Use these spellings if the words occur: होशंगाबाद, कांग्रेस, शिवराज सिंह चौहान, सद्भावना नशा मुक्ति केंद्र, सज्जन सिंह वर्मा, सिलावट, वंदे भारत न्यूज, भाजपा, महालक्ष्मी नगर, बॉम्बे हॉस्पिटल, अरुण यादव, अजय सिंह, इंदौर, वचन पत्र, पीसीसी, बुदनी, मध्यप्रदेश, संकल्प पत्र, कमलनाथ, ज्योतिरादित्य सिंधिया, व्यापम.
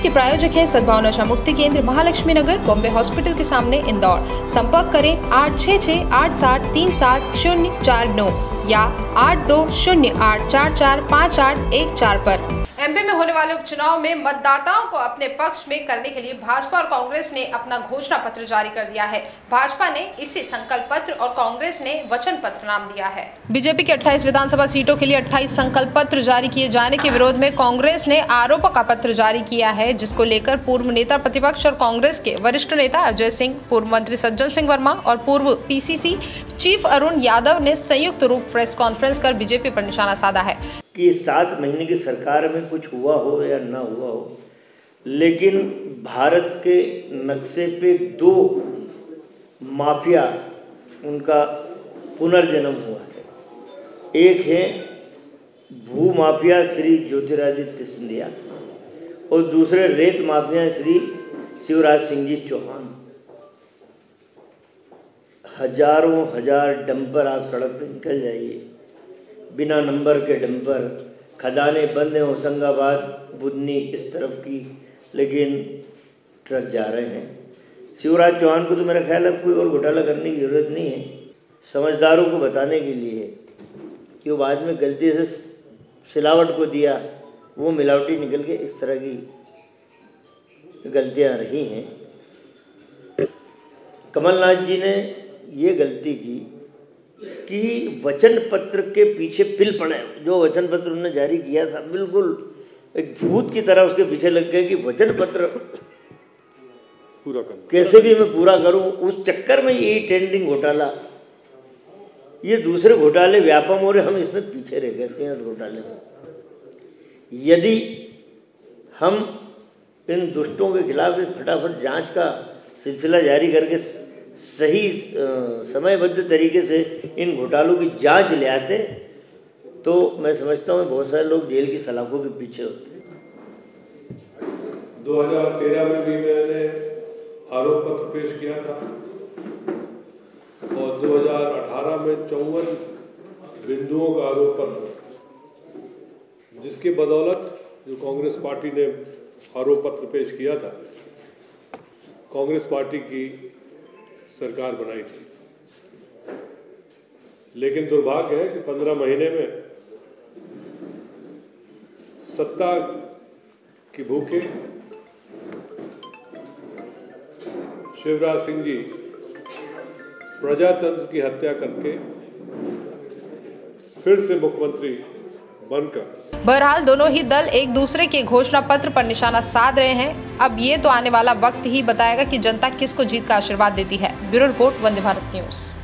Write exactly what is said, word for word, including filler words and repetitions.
News के प्रायोजक है सद्भावना नशा मुक्ति केंद्र, महालक्ष्मी नगर, बॉम्बे हॉस्पिटल के सामने, इंदौर। संपर्क करें आठ छः छः आठ सात तीन सात शून्य चार नौ या आठ दो शून्य आठ चार चार पाँच आठ एक चार पर। एमपी में होने वाले उपचुनाव में मतदाताओं को अपने पक्ष में करने के लिए भाजपा और कांग्रेस ने अपना घोषणा पत्र जारी कर दिया है। भाजपा ने इसे संकल्प पत्र और कांग्रेस ने वचन पत्र नाम दिया है। बीजेपी के अट्ठाईस विधानसभा सीटों के लिए अट्ठाईस संकल्प पत्र जारी किए जाने के विरोध में कांग्रेस ने आरोप का पत्र जारी किया है, जिसको लेकर पूर्व नेता प्रतिपक्ष और कांग्रेस के वरिष्ठ नेता अजय सिंह, पूर्व मंत्री सज्जन सिंह वर्मा और पूर्व पीसीसी चीफ अरुण यादव ने संयुक्त रूप प्रेस कॉन्फ्रेंस कर बीजेपी पर निशाना साधा है कि सात महीने की सरकार में कुछ हुआ हो या ना हुआ हो, लेकिन भारत के नक्शे पे दो माफिया उनका पुनर्जन्म हुआ है। एक है भू माफिया श्री ज्योतिरादित्य सिंधिया और दूसरे रेत माफिया श्री शिवराज सिंह जी चौहान। हजारों हजार डंपर, आप सड़क पर निकल जाइए, बिना नंबर के डंपर, खदाने बंद हैं होशंगाबाद बुदनी इस तरफ की, लेकिन ट्रक जा रहे हैं। शिवराज चौहान को तो मेरा ख्याल है कोई और घोटाला करने की ज़रूरत नहीं है, समझदारों को बताने के लिए कि वो बाद में गलती से सिलावट को दिया, वो मिलावटी निकल के इस तरह की गलतियाँ रही हैं। कमलनाथ जी ने ये गलती की कि वचन पत्र के पीछे पिल पड़े। जो वचन पत्र उन्होंने जारी किया था, बिल्कुल एक भूत की तरह उसके पीछे लग गए कि वचन पत्र पूरा करूं, कैसे भी मैं पूरा करूं। उस चक्कर में यही टेंडिंग घोटाला, ये दूसरे घोटाले व्यापम और हम इसमें पीछे रह गए थे इस घोटाले में। यदि हम इन दुष्टों के खिलाफ फटाफट जांच का सिलसिला जारी करके सही समयबद्ध तरीके से इन घोटालों की जांच ले आते तो मैं समझता हूँ बहुत सारे लोग जेल की सलाखों के पीछे होते। दो हज़ार तेरह में भी मैंने आरोप पत्र पेश किया था और दो हज़ार अठारह में चौवन बिंदुओं का आरोप पत्र, जिसके बदौलत जो कांग्रेस पार्टी ने आरोप पत्र पेश किया था, कांग्रेस पार्टी की सरकार बनाई थी। लेकिन दुर्भाग्य है कि पंद्रह महीने में सत्ता की भूखे शिवराज सिंह जी प्रजातंत्र की हत्या करके फिर से मुख्यमंत्री बनकर। बहरहाल दोनों ही दल एक दूसरे के घोषणा पत्र पर निशाना साध रहे हैं। अब ये तो आने वाला वक्त ही बताएगा कि जनता किसको जीत का आशीर्वाद देती है। Bureau report, Vande Bharat news.